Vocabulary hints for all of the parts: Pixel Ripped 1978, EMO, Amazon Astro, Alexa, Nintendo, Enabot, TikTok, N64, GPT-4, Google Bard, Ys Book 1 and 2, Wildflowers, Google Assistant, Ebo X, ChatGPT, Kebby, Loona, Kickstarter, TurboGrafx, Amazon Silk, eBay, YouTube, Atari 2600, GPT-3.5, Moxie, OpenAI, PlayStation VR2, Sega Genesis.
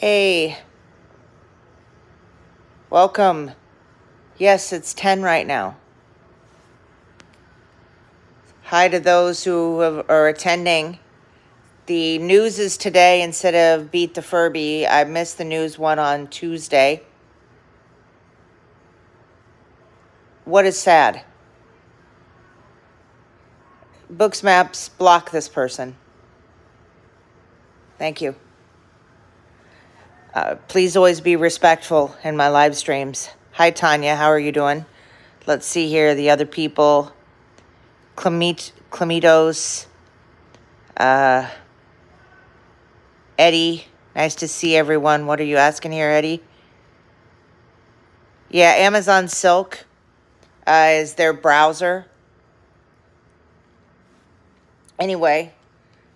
Hey. Welcome. Yes, it's 10 right now. Hi to those who are attending. The news is today instead of Beat the Furby. I missed the news one on Tuesday. What is sad? Booksmaps, block this person. Thank you. Please always be respectful in my live streams. Hi, Tanya. How are you doing? Let's see here. The other people. Clemitos. Eddie. Nice to see everyone. What are you asking here, Eddie? Yeah, Amazon Silk is their browser. Anyway,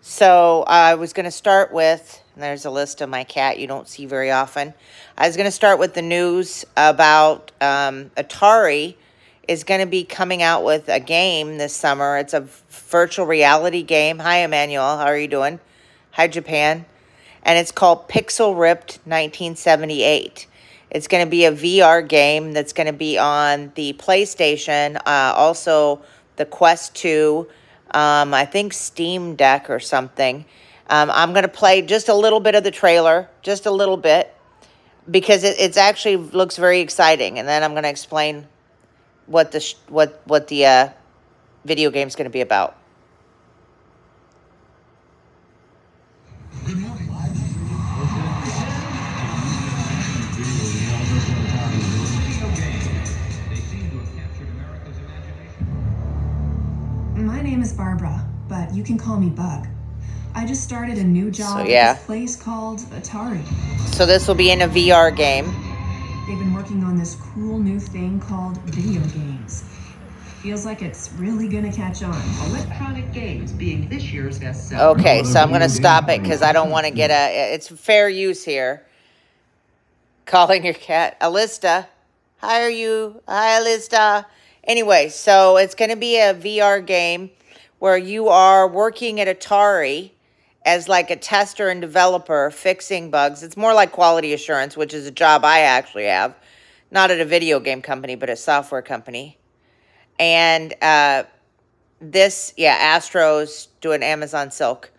so I was going to start with, and there's a list of my cat you don't see very often. I was going to start with the news about Atari is going to be coming out with a game this summer. It's a virtual reality game. Hi, Emmanuel. How are you doing? Hi, Japan. And it's called Pixel Ripped 1978. It's going to be a VR game that's going to be on the PlayStation, also the Quest 2, I think Steam Deck or something. I'm going to play just a little bit of the trailer, just a little bit, because it's actually looks very exciting. And then I'm going to explain what the video game's going to be about. My name is Barbara, but you can call me Bug. I just started a new job at this place called Atari. So this will be in a VR game. They've been working on this cool new thing called video games. Feels like it's really gonna catch on. Electronic games being this year's bestseller. Okay, so I'm gonna stop it because I don't want to get a. It's fair use here. Calling your cat Alista. Hi, are you? Hi, Alista. Anyway, so it's going to be a VR game where you are working at Atari as like a tester and developer fixing bugs. It's more like quality assurance, which is a job I actually have. Not at a video game company, but a software company. And Astro's doing Amazon Silk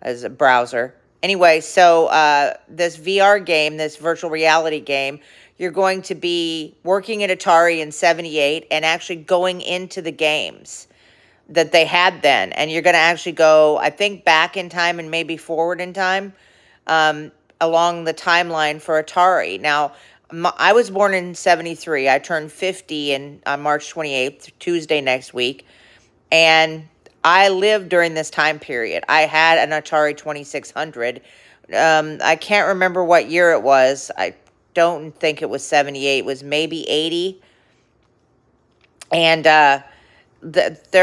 as a browser. Anyway, so this VR game, this virtual reality game, you're going to be working at Atari in 78 and actually going into the games that they had then. And you're going to actually go, I think, back in time and maybe forward in time along the timeline for Atari. Now, I was born in 73. I turned 50 on March 28th, Tuesday next week. And I lived during this time period. I had an Atari 2600. I can't remember what year it was. I don't think it was 78. It was maybe 80. And there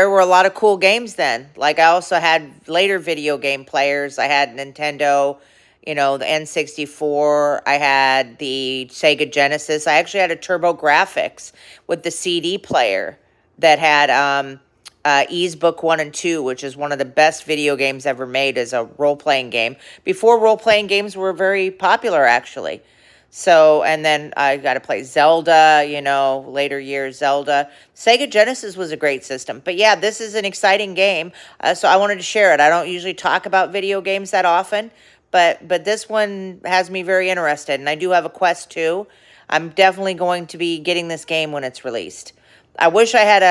were a lot of cool games then. Like I also had later video game players. I had Nintendo, the N64. I had the Sega Genesis. I actually had a TurboGrafx with the CD player that had Ys Book 1 and 2, which is one of the best video games ever made as a role-playing game. Before role-playing games were very popular, actually. So, and then I got to play Zelda, later years Zelda. Sega Genesis was a great system. But yeah, this is an exciting game, so I wanted to share it. I don't usually talk about video games that often, but this one has me very interested. And I do have a Quest 2. I'm definitely going to be getting this game when it's released. I wish I had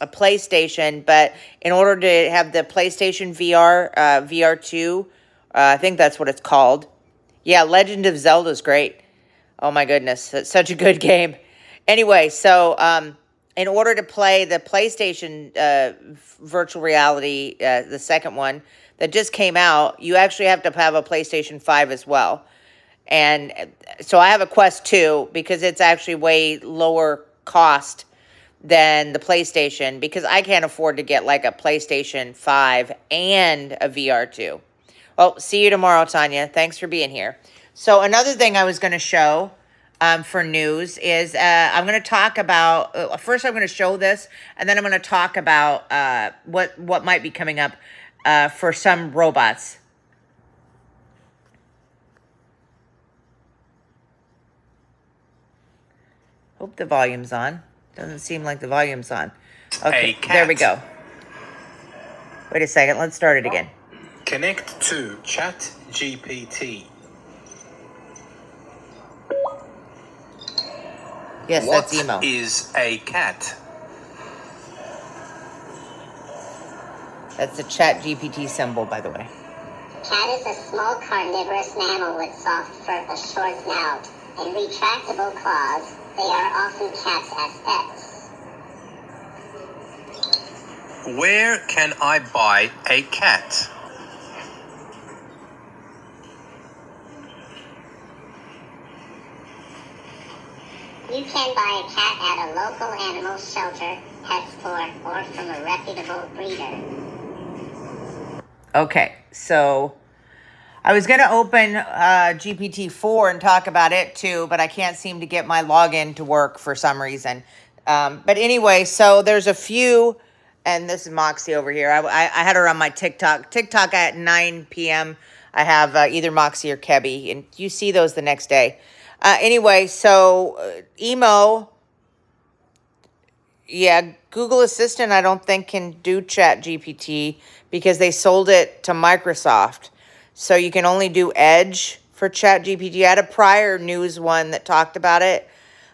a PlayStation, but in order to have the PlayStation VR2, I think that's what it's called. Yeah, Legend of Zelda is great. Oh, my goodness. It's such a good game. Anyway, so in order to play the PlayStation virtual reality, the second one that just came out, you actually have to have a PlayStation 5 as well. And so I have a Quest 2 because it's actually way lower cost than the PlayStation because I can't afford to get like a PlayStation 5 and a VR2. Well, see you tomorrow, Tanya. Thanks for being here. So another thing I was going to show for news is I'm going to talk about, first I'm going to show this, and then I'm going to talk about what might be coming up for some robots. Hope the volume's on. Doesn't seem like the volume's on. Okay, there we go. Wait a second. Let's start it again. Connect to ChatGPT. Yes, that's email. What is a cat? That's the ChatGPT symbol, by the way. Cat is a small carnivorous mammal with soft fur, a short snout, and retractable claws. They are often cat's as pets. Where can I buy a cat? You can buy a cat at a local animal shelter, pet store, or from a reputable breeder. Okay, so I was going to open GPT-4 and talk about it too, but I can't seem to get my login to work for some reason. But anyway, so there's a few, and this is Moxie over here. I had her on my TikTok. TikTok at 9 p.m. I have either Moxie or Kebby, and you see those the next day. Anyway, so Emo, yeah, Google Assistant I don't think can do ChatGPT because they sold it to Microsoft. So you can only do Edge for ChatGPT. I had a prior news one that talked about it.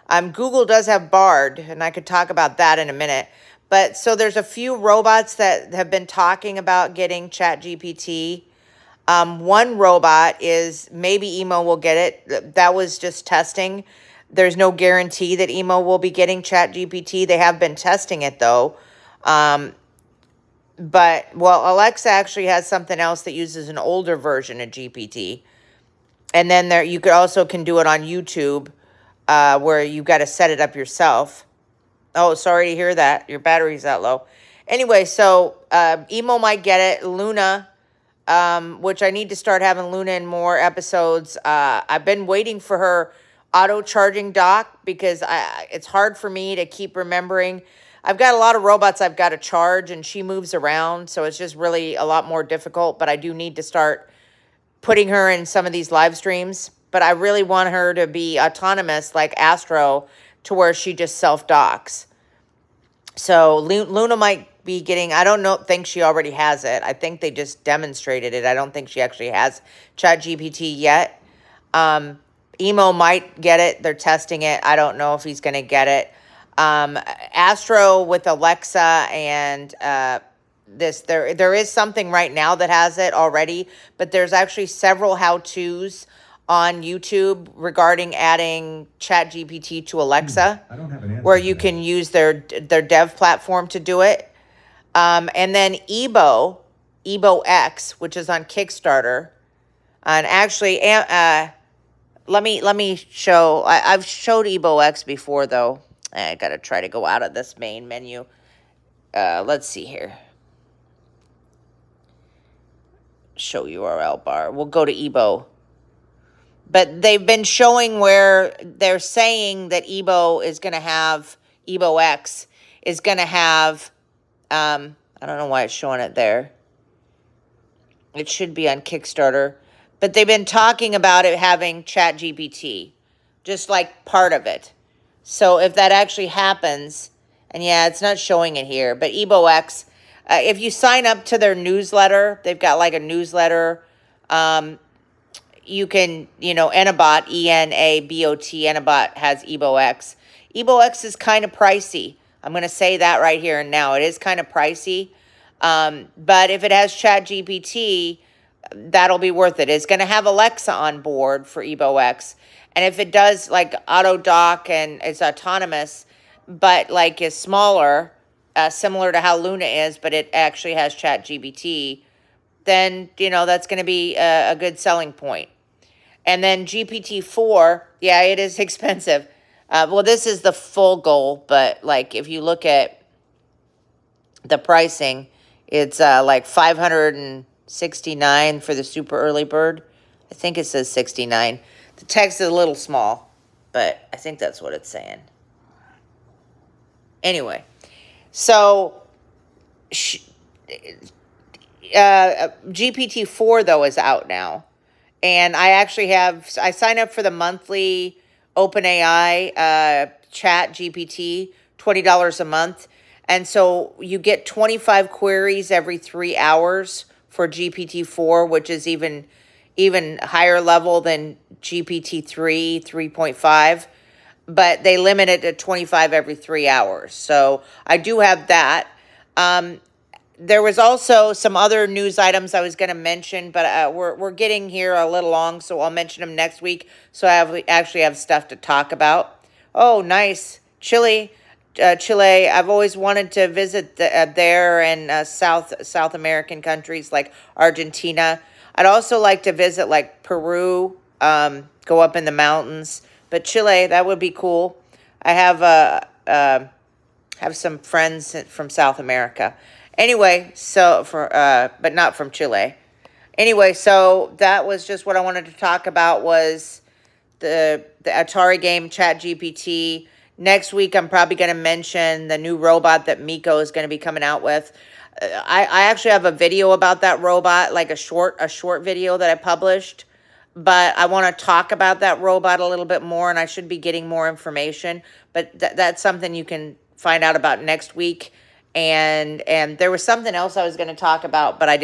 Google does have Bard, and I could talk about that in a minute. But so there's a few robots that have been talking about getting ChatGPT. One robot is maybe Emo will get it. That was just testing. There's no guarantee that Emo will be getting ChatGPT. They have been testing it, though. But, well, Alexa actually has something else that uses an older version of GPT. And then there you could also can do it on YouTube where you've got to set it up yourself. Oh, sorry to hear that. Your battery's that low. Anyway, so Emo might get it. Loona, which I need to start having Loona in more episodes. I've been waiting for her auto-charging dock because it's hard for me to keep remembering. I've got a lot of robots I've got to charge, and she moves around, so it's just really a lot more difficult, but I do need to start putting her in some of these live streams. But I really want her to be autonomous like Astro to where she just self-docks. So Loona might be getting, I don't know, think she already has it. I think they just demonstrated it. I don't think she actually has ChatGPT yet. Emo might get it. They're testing it. I don't know if he's going to get it. Astro with Alexa and this, there is something right now that has it already, but there's actually several how-tos on YouTube regarding adding ChatGPT to Alexa, where you can use their dev platform to do it. And then Ebo X, which is on Kickstarter, and actually, let me show. I've showed Ebo X before though. I gotta try to go out of this main menu. Let's see here. Show URL bar. We'll go to Ebo. But they've been showing where they're saying that Ebo X is gonna have. I don't know why it's showing it there. It should be on Kickstarter, but they've been talking about it having ChatGPT, just like part of it. So if that actually happens, and yeah, it's not showing it here, but Ebo X, if you sign up to their newsletter, they've got like a newsletter. You can, you know, Enabot, E-N-A-B-O-T, Enabot has Ebo X. Ebo X is kind of pricey. I'm going to say that right here and now. It is kind of pricey, but if it has ChatGPT, that'll be worth it. It's going to have Alexa on board for Ebo X. And if it does like auto dock and it's autonomous, but like is smaller, similar to how Loona is, but it actually has ChatGPT, then, you know, that's going to be a good selling point. And then GPT-4, yeah, it is expensive. Well, this is the full goal, but like if you look at the pricing, it's like $569 for the super early bird. I think it says 69. The text is a little small, but I think that's what it's saying. Anyway, so GPT-4, though, is out now. And I signed up for the monthly OpenAI ChatGPT, $20 a month. And so you get 25 queries every 3 hours for GPT-4, which is even higher level than GPT-3, 3.5. But they limit it to 25 every 3 hours. So I do have that. There was also some other news items I was going to mention, but we're getting here a little long, so I'll mention them next week. So I actually have stuff to talk about. Oh, nice. Chile. I've always wanted to visit there and South American countries like Argentina. I'd also like to visit like Peru, go up in the mountains. But Chile, that would be cool. I have some friends from South America. Anyway, so but not from Chile. Anyway, so that was just what I wanted to talk about was the Atari game ChatGPT. Next week, I'm probably going to mention the new robot that Miko is going to be coming out with. I actually have a video about that robot, like a short video that I published. But I want to talk about that robot a little bit more, and I should be getting more information. But that's something you can find out about next week. And there was something else I was going to talk about, but I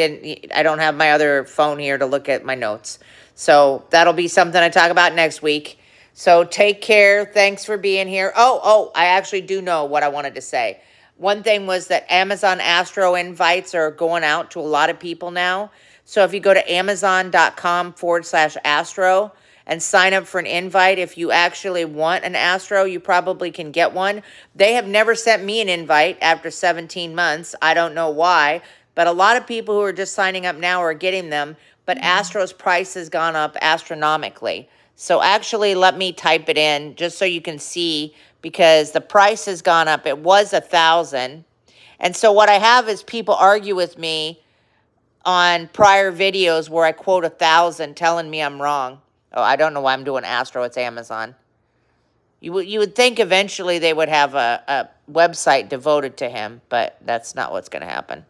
don't have my other phone here to look at my notes. So that'll be something I talk about next week. So take care. Thanks for being here. Oh, I actually do know what I wanted to say. One thing was that Amazon Astro invites are going out to a lot of people now. So if you go to amazon.com/Astro and sign up for an invite, if you actually want an Astro, you probably can get one. They have never sent me an invite after 17 months. I don't know why, but a lot of people who are just signing up now are getting them. But Astro's price has gone up astronomically. So actually, let me type it in just so you can see because the price has gone up. It was $1,000. And so what I have is people argue with me on prior videos where I quote $1,000 telling me I'm wrong. Oh, I don't know why I'm doing Astro. It's Amazon. You would think eventually they would have a website devoted to him, but that's not what's going to happen.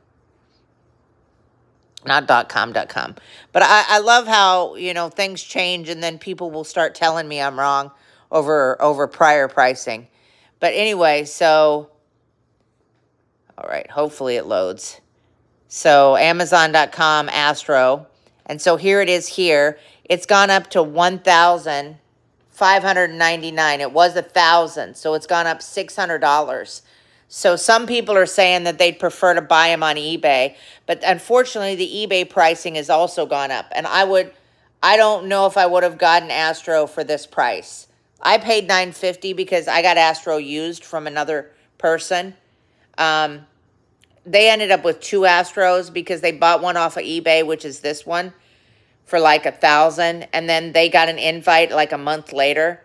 Not .com. But I love how, you know, things change and then people will start telling me I'm wrong over prior pricing. But anyway, so, all right, hopefully it loads. So Amazon.com, Astro. And so here it is here. It's gone up to $1,599. It was $1,000, so it's gone up $600. So some people are saying that they'd prefer to buy them on eBay. But unfortunately, the eBay pricing has also gone up. And I don't know if I would have gotten Astro for this price. I paid $9.50 because I got Astro used from another person. They ended up with two Astros because they bought one off of eBay, which is this one, for like $1,000. And then they got an invite like a month later.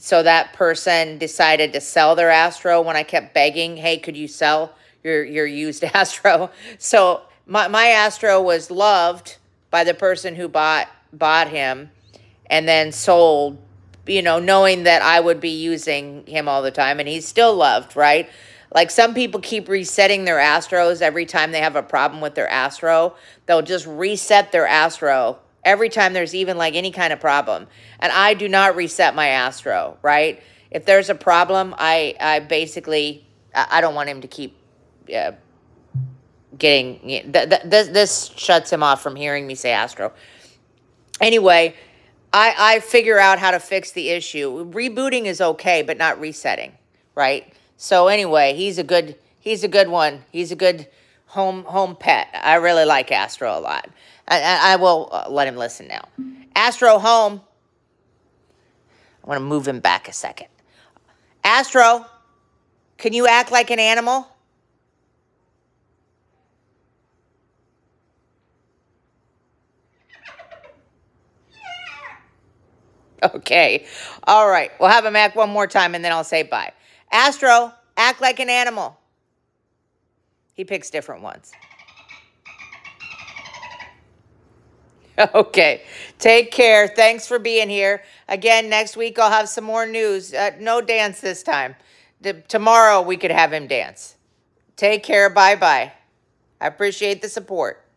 So that person decided to sell their Astro when I kept begging, hey, could you sell your used Astro? So my Astro was loved by the person who bought him and then sold, you know, knowing that I would be using him all the time. And he's still loved, right? Like some people keep resetting their Astros every time they have a problem with their Astro. They'll just reset their Astro every time there's even like any kind of problem. And I do not reset my Astro, right? If there's a problem, I basically, I don't want him to keep getting, this shuts him off from hearing me say Astro. Anyway, I figure out how to fix the issue. Rebooting is okay, but not resetting, right? So anyway, he's a good one. He's a good home pet. I really like Astro a lot. I will let him listen now. Astro home. I want to move him back a second. Astro, can you act like an animal? Okay. All right. We'll have him act one more time and then I'll say bye. Astro, act like an animal. He picks different ones. Okay, take care. Thanks for being here. Again, next week I'll have some more news. No dance this time. Tomorrow we could have him dance. Take care. Bye-bye. I appreciate the support.